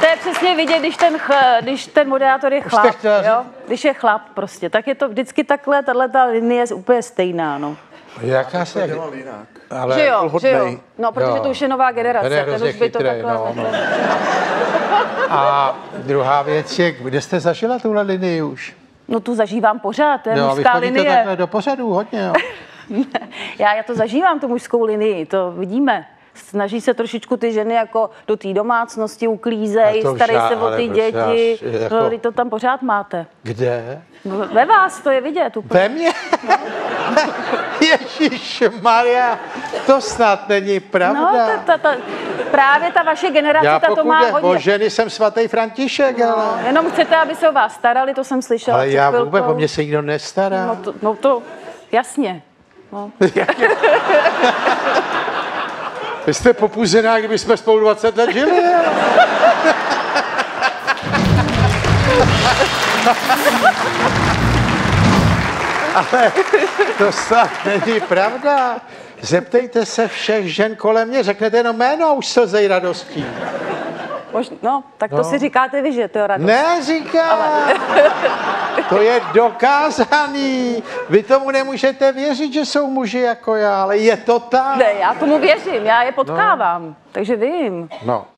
To je přesně vidět, když ten moderátor je chlap, jo? Když je chlap prostě, tak je to vždycky takhle, tato linie je úplně stejná, no. Jaká se dělal jinak? Ale že jo, že jo. No, protože to už je nová generace, ten už by to takhle... No, no. A druhá věc je, kde jste zažila tuhle linii už? No, tu zažívám pořád, to je mužská linie. No, takhle do pořadu hodně, no. Já to zažívám, tu mužskou linii, to vidíme. Snaží se trošičku ty ženy jako do té domácnosti uklízejí, starají se o ty děti. Jako... Vy to tam pořád máte. Kde? Ve vás to je vidět úplně. Ve mně? No. Ježišmarja, to snad není pravda. No, právě ta vaše generace, ta to má hodně. O ženy jsem svatý František, no, ale... Jenom chcete, aby se o vás starali, to jsem slyšela. Ale já vůbec, o mě se nikdo nestará. No to jasně. No. Vy jste popuzená, kdyby jsme spolu 20 let žili. Ale to snad není pravda. Zeptejte se všech žen kolem mě, řeknete jenom jméno, už slzej radostí. No, tak to si říkáte vy, že to je radost. Ne, říkám. Ale... To je dokázaný. Vy tomu nemůžete věřit, že jsou muži jako já, ale je to tak. Ne, já tomu věřím, já je potkávám, takže vím. No.